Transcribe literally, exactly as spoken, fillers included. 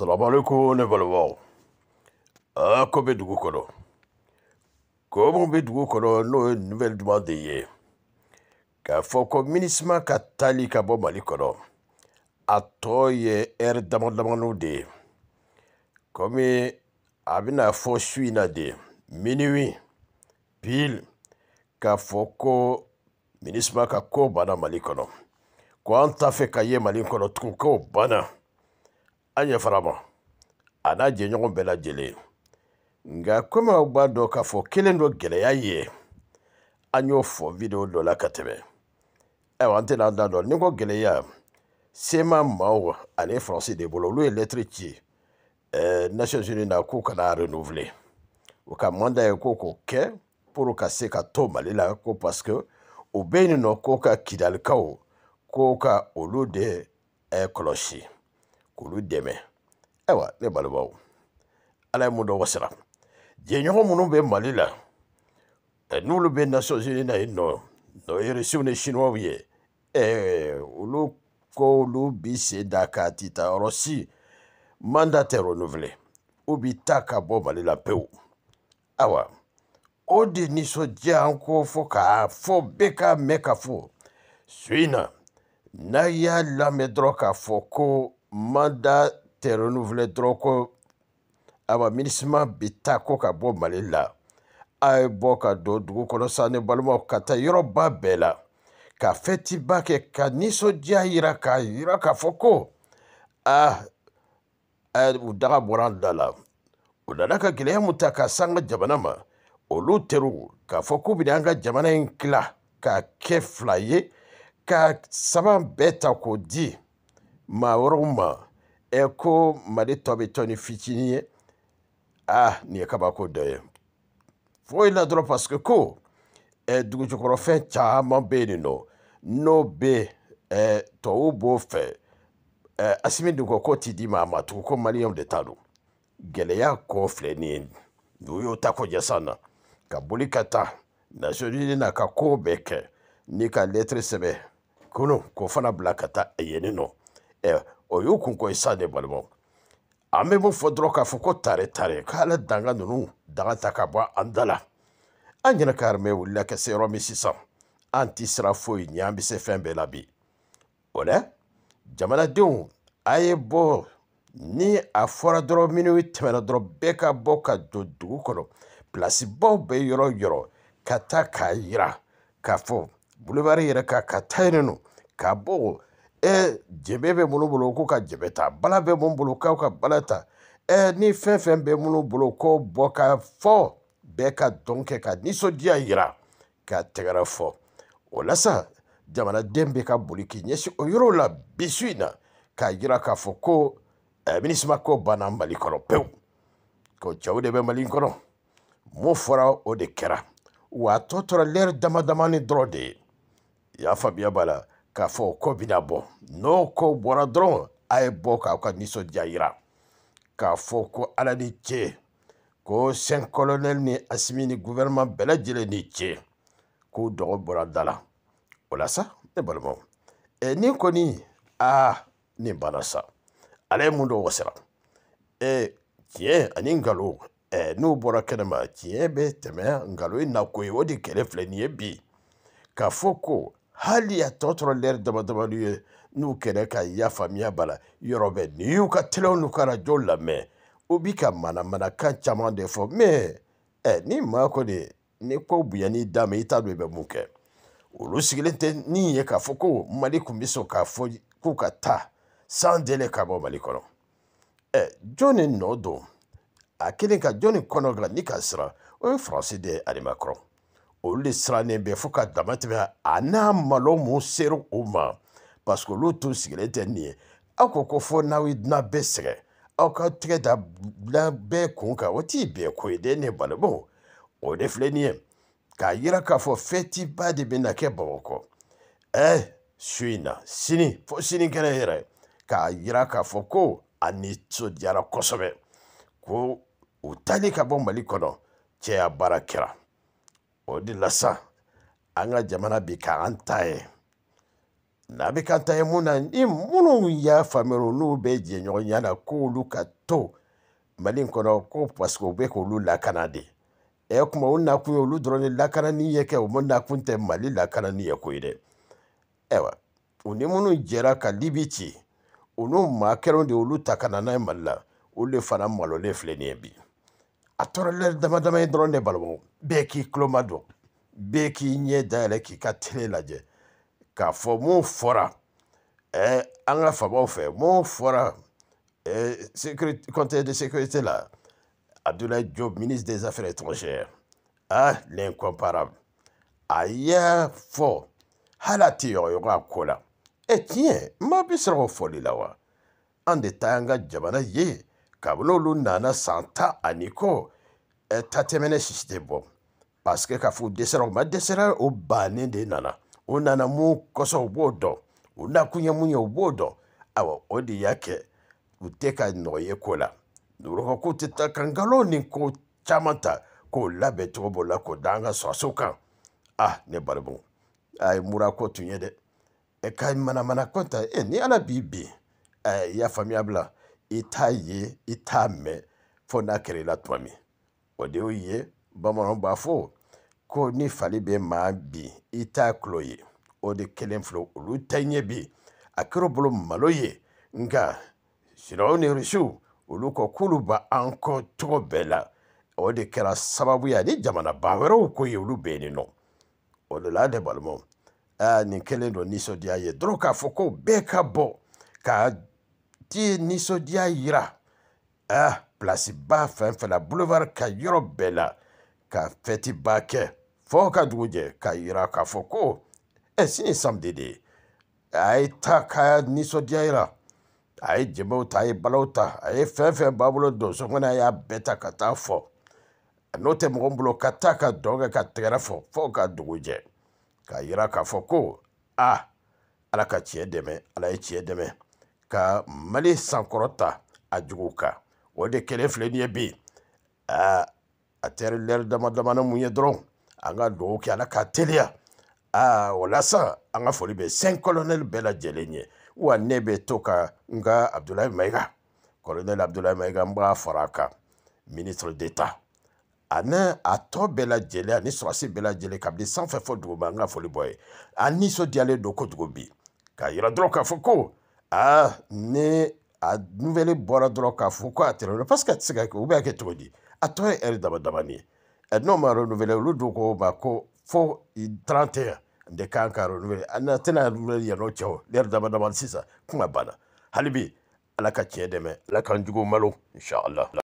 Salam alaikum, ne valwa. Ah, comme du goukolo. Comme du goukolo, nous une nouvelle demande hier. Car faut que MINUSMA katali kabo malikolo. A toye er damandamano de. Comme abina fo suina de. Minuit. Pile. Car faut que MINUSMA kako bana malikolo. Quand t'as fait kaye malikolo, trouko bana. Aye farama ana je nyon bela jele nga koma ba do ka fo kelendo gele yaye anyo fo video do la katebe e wante la do ningo gele ya sema mawa ale français de bololu électrique euh Nations Unies na ko kana renouveler o ka manda e koko ke pour ka se ka to malila ko parce que o beni no ko ka kidal kawo ko ka olode e cloche kulu deme ewa ne balbawo ala mudo wasara je nyoho munumbe malila enulu be Nations Unies na ino no irisione chinois wiye e ulu ko lu bise dakati ta rosi mandate renouvelé ubitaka bo malila peu awa odi ni soja anko foka fo beka meka fo suina na ya la medroka foko mandat te renouvelé droko aba MINUSMA bitako ka bo malila ay boka do dugu kono sane balmo kata yoruba bela ka feti bake ka niso jahira ka yira ka foko ah ay udara borandala udara ka gile mutaka sanga jabanama oluteru ka foko bidanga jamana inkla ka keflaye ka saban beta ko di Maoruma, Eko, Madetobetoni Fitini, ah, n'y a qu'à bako de. Foy la drop parce que ko, et du jokrofet, charmant benino, no be, et to bofe, et assimil du cocoti di mama, tu comme Mariam de Tadou. Gelea koflenin, du yotako jasana, Kabulikata, Nasolina kako beke, Nika lettre sebe, Kuno, Kofana blakata, et yenino. Eh, oyo kunko isa de balbon. Ame bon fodro ka foko tare tare kala danga nunu danga takabwa andala. Anjina karme wula ka se romi sisa. Anti sra foi nyambi se fembe labi. Ole? Jamana diu aye bo ni afora dro minuit temena dro beka boka do dukolo. Plasi bo be yoro yoro kataka ira kafo. Boulevard ira ka katainu kabo E jebebe mulu boloko ka jebeta balabe mon boloka ka balata e ni fefembe mulu boloko boka fo beka donke ka niso dia ira ka tegara fo olasa jamana dembe ka buliki nyesi oyoro la bisuina ka gira ka foko e MINUSMA ko bana malikoro pe ko chaude be malinkoro mo fora o de kera wa totora ler damadamani drode ya fabia bala Kafo kobinabo no ko boradron ay boka ka niso jaira kafo ko alani che ko sen colonel ni asmini gouvernement belajele ni che ko do boradala ola sa e balmo e ni koni ah ni banasa ale mundo wasara e tie aningalo e no borakena ma tie be tema ngalo ina ko yodi kelefle ni bi kafo ko Hali ya totoro lere damadamaluye nukereka ya famia bala yorobe niyuka telo nukara jola me ubika mana mana kancha mande fo me eh ni mako ni ni kwa ubuya ni dame itabebe muke ulusigilente ni ye kafoko maliku miso kafo kukata sandele kabo malikono eh joni nodo akilinka joni konogra nikasra oye fransi de animakron Olisra nebe foka damatwa ana malo mo sero uma parce que l'auto siglete ni akoko fo nawi na besre aka treda la be konka oti be ko edene balabo o deflenie kayira ka fo feti ba de benake boko eh suina sini fo sini kanere kayira ka fo ko anitso diara kosobe ko utali ka bomba likono che abarakira Odi lasa, anga jamana bika antae. Nabikata yemuna ni munu ya famerulu beje nyonyana kulu kato. Mali mkona kupa sikube kulu la Kanade. Eo kuma una kuyo ulu drone la Kanani yeke umona kunte mali la Kanani yekuide. Ewa, unimunu jera kalibiti. Unu makeronde ulu takanana emala. Ule fana malone fleniebi. Atorele dama dama drone balbo. Beki klomado. Beki nye dale ki katele laje. Ka fo mon fora eh anga fa ba fe mon fora eh sécurité comité de sécurité là Abdoulaye Diop ministre des affaires étrangères ah l'incomparable aya fo halati yora kola et tiens ma bisro foli lawa en détaillanga jabana ye kablo lunana santa aniko et tatemene sistebo parce que ka fo desero ma desero o bané de nana on a mon koso bodo, on a kunya munyo bodo, awa odi yake, uteka noye kola. Nuroko kuteta kangaloni ko chamata, ko labe trobo la ko danga sosokan. Ah, ne barbon. Ay murako tunyede. Eka mana mana konta, e ni ala bibi. Ay ya famiabla, ita ye, ita me, fona kere la twami. Ode oye, bamano bafo. Ko ni fali be ma bi ita kloye o de kelen flo lu tanye bi akiro bolo maloye nga sino ne rishu ulu ko kuluba anko to bela o de kera sababu ya ni jamana bawero ko yulu benino o de la de balmo a ni kelen do ni sodia ye droka foko beka bo ka ti ni sodia ira ah place ba fin fa la boulevard ka yoro bela ka feti bake Foka duje kaira ka foko esini samdede ai taka ni sodiaira ai jebo tai balota ai fefe babulo do sokona ya beta katafo note mgombulo kataka doga katerafo foka duje kaira ka foko ah ala ka chiedeme ala chiedeme ka mali sankorota ajuka wode kelefle ni bi ah ater ler dama dama na munye dron anga doki ala katelia ah wala sa anga foli be cinq colonel bela jelenye wa nebe toka nga Abdoulaye Maiga colonel Abdoulaye Maiga mba faraka ministre d'État ana ato bela jele ni soasi bela jele kabli sans faire faute anga foli boy ani so diale doko gobi ka yira droka foko ah ne a nouvelle bora droka foko atelo parce que tsiga ko be aketodi Atoye eri dabadabani. Edno ma renouvelle l'udoko bako fo trente et un de kanka renouvelle. Anatena renouvelle yano chao. Leri dabadabani sisa. Kuma bana. Halibi. Alaka chiedeme. Alaka njugo malo. Insha'Allah.